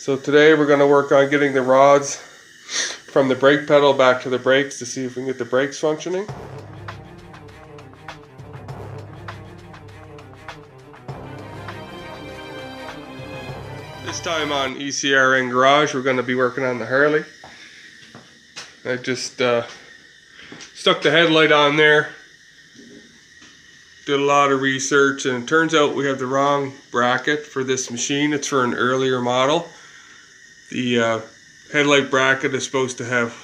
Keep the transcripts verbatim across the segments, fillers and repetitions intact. So today we're going to work on getting the rods from the brake pedal back to the brakes to see if we can get the brakes functioning. This time on E C R N Garage, we're going to be working on the Harley. I just uh, stuck the headlight on there, did a lot of research, and it turns out we have the wrong bracket for this machine. It's for an earlier model. The uh, headlight bracket is supposed to have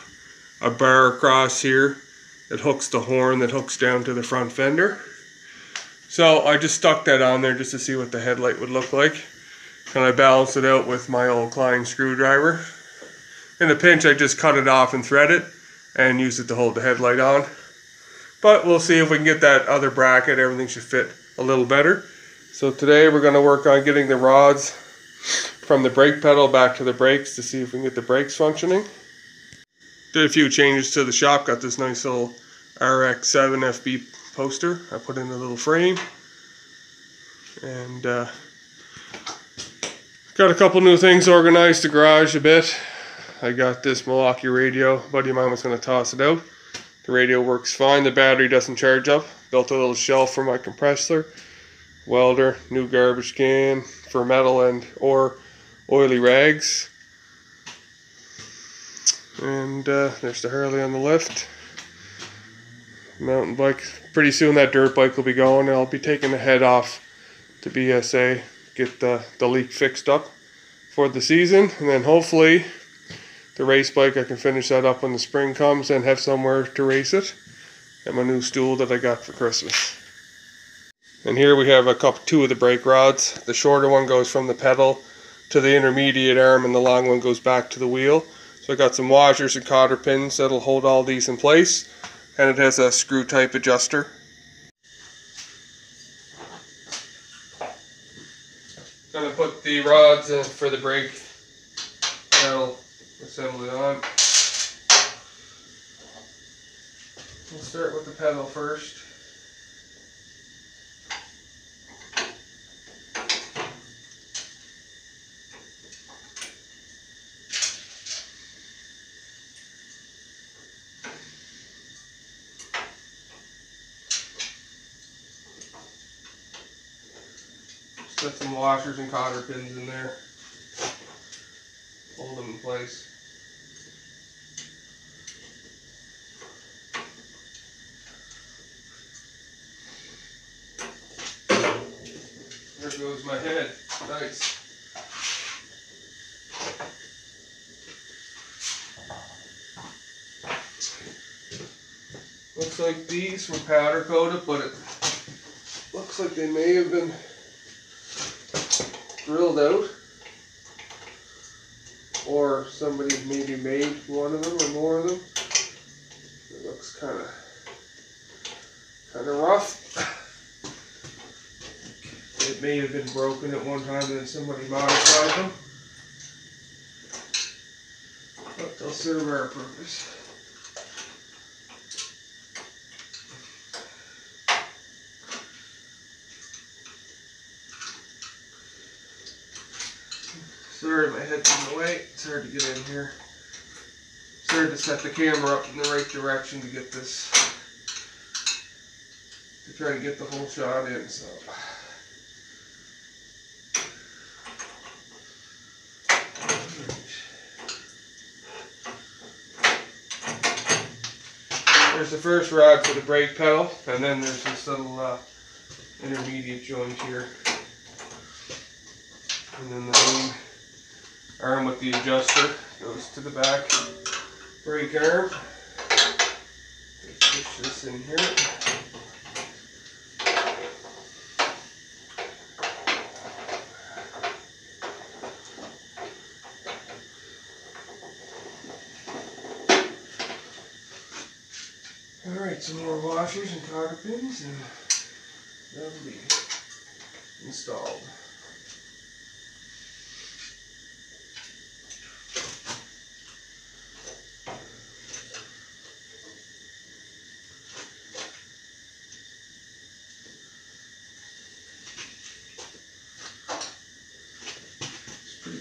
a bar across here that hooks the horn, that hooks down to the front fender. So I just stuck that on there just to see what the headlight would look like. And I balanced it out with my old Klein screwdriver. In a pinch, I just cut it off and thread it and use it to hold the headlight on. But we'll see if we can get that other bracket. Everything should fit a little better. So today we're going to work on getting the rods from the brake pedal back to the brakes to see if we can get the brakes functioning. Did a few changes to the shop. Got this nice little R X seven F B poster. I put in a little frame. And uh, got a couple new things organized the garage a bit. I got this Milwaukee radio. A buddy of mine was going to toss it out. The radio works fine. The battery doesn't charge up. Built a little shelf for my compressor, welder, new garbage can for metal and or oily rags. And uh, there's the Harley on the left. Mountain bike. Pretty soon that dirt bike will be going. I'll be taking the head off to B S A, get the, the leak fixed up for the season, and then hopefully the race bike, I can finish that up when the spring comes and have somewhere to race it. And my new stool that I got for Christmas. And here we have a couple, two of the brake rods. The shorter one goes from the pedal to the intermediate arm, and the long one goes back to the wheel. So I got some washers and cotter pins that'll hold all these in place. And it has a screw type adjuster. Gonna put the rods in for the brake pedal. Assemble it on. We'll start with the pedal first. Just put some washers and cotter pins in there. Hold them in place. There goes my head. Nice. Looks like these were powder coated, but it looks like they may have been drilled out. Or somebody maybe made one of them or more of them. It looks kind of kind of rough. It may have been broken at one time and then somebody modified them. But they'll serve our purpose. Sorry, my head's in the way. It's hard to get in here. It's hard to set the camera up in the right direction to get this, to try to get the whole shot in. So there's the first rod for the brake pedal, and then there's this little uh, intermediate joint here, and then the main arm with the adjuster goes to the back brake arm. Let's push this in here. Alright, some more washers and cotter pins, and that'll be installed.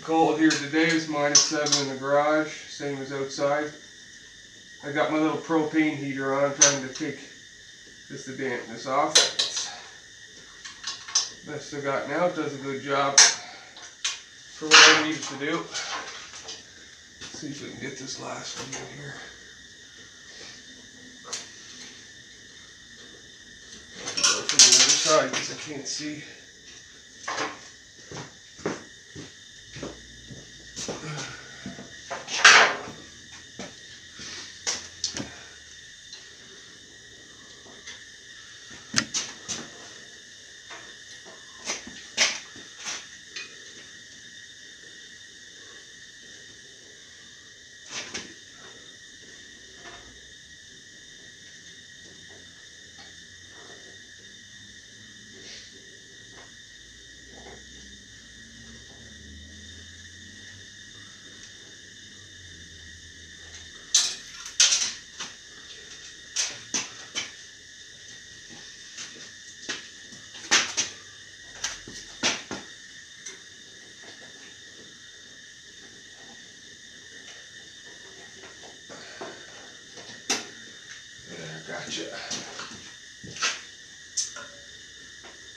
cold here today. It's minus seven in the garage, same as outside. I got my little propane heater on. I'm trying to take just the dampness off. Best I got now. It does a good job for what I need it to do. Let's see if we can get this last one in here. Go from the other side because I can't see.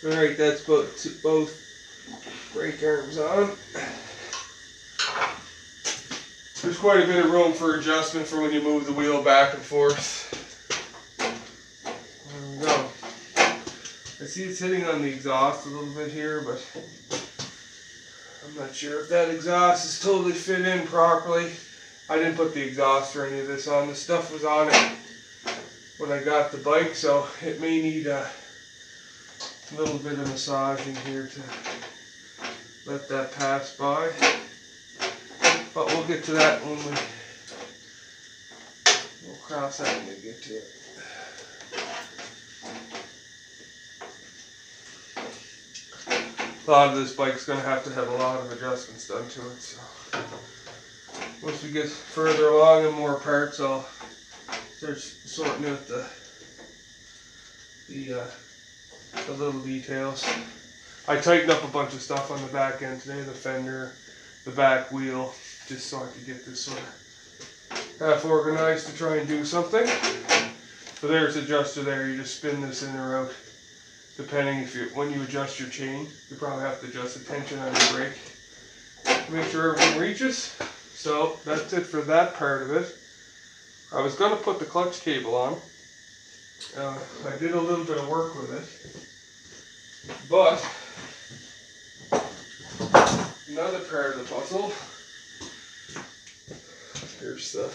Alright, that's both, both brake arms on. There's quite a bit of room for adjustment for when you move the wheel back and forth. There we go. I see it's hitting on the exhaust a little bit here, but I'm not sure if that exhaust is totally fit in properly. I didn't put the exhaust or any of this on. The stuff was on it when I got the bike, so it may need a little bit of massaging here to let that pass by, but we'll get to that when we we'll cross that when we get to it. A lot of this bike's going to have to have a lot of adjustments done to it, so once we get further along and more parts, I'll start sorting out the the, uh, the little details. I tightened up a bunch of stuff on the back end today, the fender, the back wheel, just so I could get this sort of half organized to try and do something. So there's the adjuster there. You just spin this in or out, depending if you when you adjust your chain. You probably have to adjust the tension on your brake to make sure everything reaches. So that's it for that part of it. I was going to put the clutch cable on. Uh, I did a little bit of work with it, but another part of the puzzle, here's the,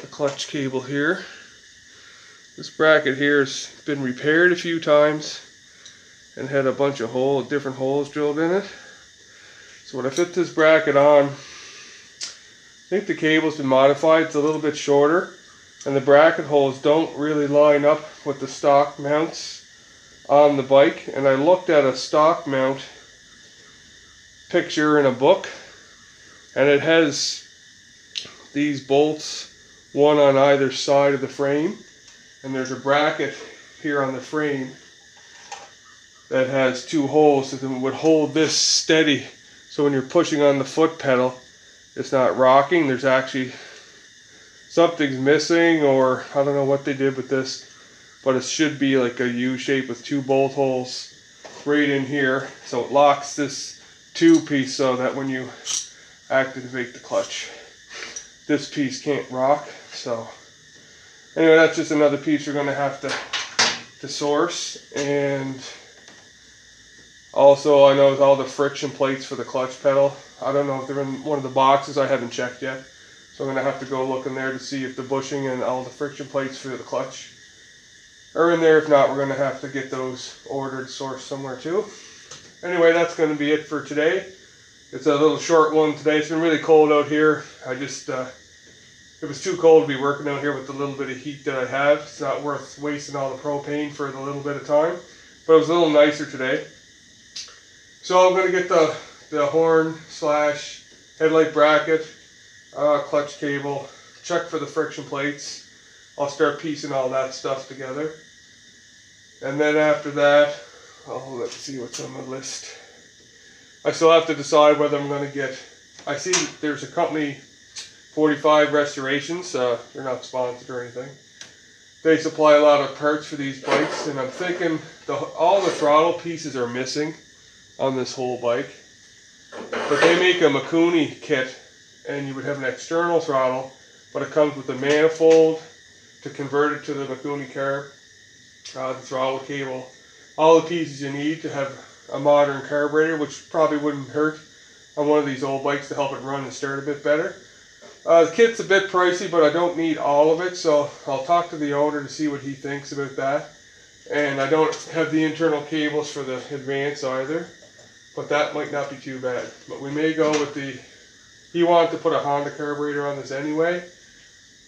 the clutch cable here. This bracket here has been repaired a few times and had a bunch of hole, different holes drilled in it. So when I fit this bracket on, I think the cable's been modified. It's a little bit shorter, and the bracket holes don't really line up with the stock mounts on the bike. And I looked at a stock mount picture in a book, and it has these bolts, one on either side of the frame, and there's a bracket here on the frame that has two holes that would hold this steady, so when you're pushing on the foot pedal, it's not rocking. There's actually something's missing, or I don't know what they did with this, but it should be like a U shape with two bolt holes right in here, so it locks this two piece so that when you activate the clutch, this piece can't rock. So anyway, that's just another piece you're going to have to to source. And also, I know all the friction plates for the clutch pedal, I don't know if they're in one of the boxes. I haven't checked yet. So I'm going to have to go look in there to see if the bushing and all the friction plates for the clutch are in there. If not, we're going to have to get those ordered, sourced somewhere too. Anyway, that's going to be it for today. It's a little short one today. It's been really cold out here. I just, uh, it was too cold to be working out here with the little bit of heat that I have. It's not worth wasting all the propane for the little bit of time. But it was a little nicer today. So I'm going to get the, the horn slash headlight bracket, uh, clutch cable, check for the friction plates. I'll start piecing all that stuff together. And then after that, oh, let's see what's on my list. I still have to decide whether I'm going to get I see that there's a company, forty-five Restorations. Uh, they're not sponsored or anything. They supply a lot of parts for these bikes, and I'm thinking the, all the throttle pieces are missing on this whole bike. But they make a Mikuni kit, and you would have an external throttle, but it comes with a manifold to convert it to the Mikuni carb, uh, the throttle cable, all the pieces you need to have a modern carburetor, which probably wouldn't hurt on one of these old bikes to help it run and start a bit better. Uh, the kit's a bit pricey, but I don't need all of it, so I'll talk to the owner to see what he thinks about that. And I don't have the internal cables for the Advance either, but that might not be too bad. But we may go with the, he wanted to put a Honda carburetor on this anyway,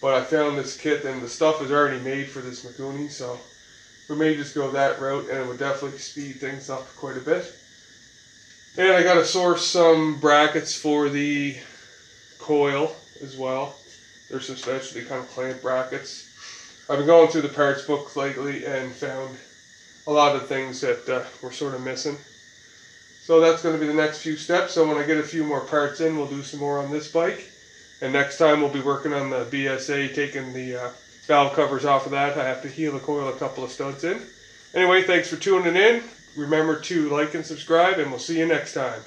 but I found this kit and the stuff is already made for this Mikuni, so we may just go that route, and it would definitely speed things up quite a bit. And I got to source some brackets for the coil as well. There's some specialty kind of clamp brackets. I've been going through the parts book lately and found a lot of things that uh, were sort of missing. So that's going to be the next few steps. So when I get a few more parts in, we'll do some more on this bike. And next time we'll be working on the B S A, taking the uh, valve covers off of that. I have to heel the coil a couple of studs in. Anyway, thanks for tuning in. Remember to like and subscribe, and we'll see you next time.